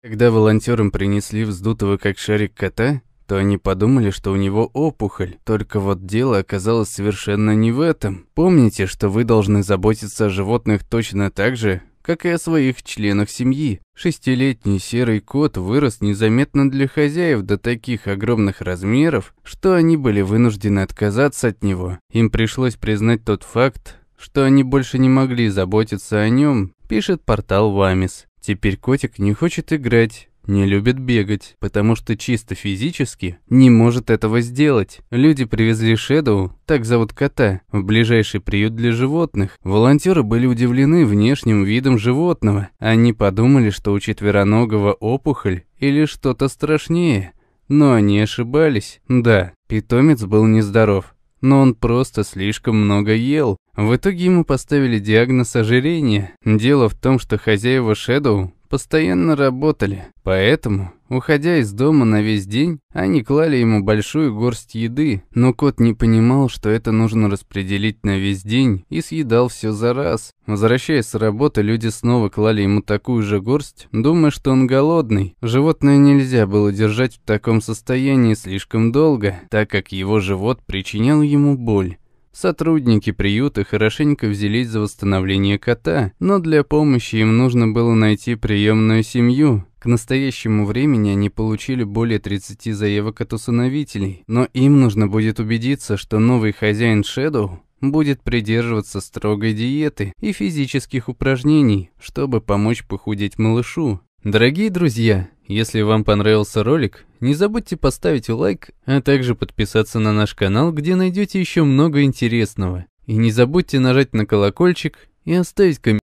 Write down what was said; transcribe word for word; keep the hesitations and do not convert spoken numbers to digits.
Когда волонтерам принесли вздутого как шарик кота, то они подумали, что у него опухоль. Только вот дело оказалось совершенно не в этом. Помните, что вы должны заботиться о животных точно так же, как и о своих членах семьи. Шестилетний серый кот вырос незаметно для хозяев до таких огромных размеров, что они были вынуждены отказаться от него. Им пришлось признать тот факт, что они больше не могли заботиться о нем, пишет портал Wamiz. Теперь котик не хочет играть, не любит бегать, потому что чисто физически не может этого сделать. Люди привезли Шэдоу, так зовут кота, в ближайший приют для животных. Волонтеры были удивлены внешним видом животного. Они подумали, что у четвероногого опухоль или что-то страшнее. Но они ошибались. Да, питомец был нездоров, но он просто слишком много ел. В итоге ему поставили диагноз ожирения. Дело в том, что хозяева Шэдоу постоянно работали. Поэтому, уходя из дома на весь день, они клали ему большую горсть еды. Но кот не понимал, что это нужно распределить на весь день, и съедал все за раз. Возвращаясь с работы, люди снова клали ему такую же горсть, думая, что он голодный. Животное нельзя было держать в таком состоянии слишком долго, так как его живот причинял ему боль. Сотрудники приюта хорошенько взялись за восстановление кота, но для помощи им нужно было найти приемную семью. К настоящему времени они получили более тридцати заявок от усыновителей, но им нужно будет убедиться, что новый хозяин Шэдоу будет придерживаться строгой диеты и физических упражнений, чтобы помочь похудеть малышу. Дорогие друзья, если вам понравился ролик, не забудьте поставить лайк, а также подписаться на наш канал, где найдете еще много интересного. И не забудьте нажать на колокольчик и оставить комментарий.